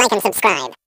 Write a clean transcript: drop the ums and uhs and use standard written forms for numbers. like and subscribe.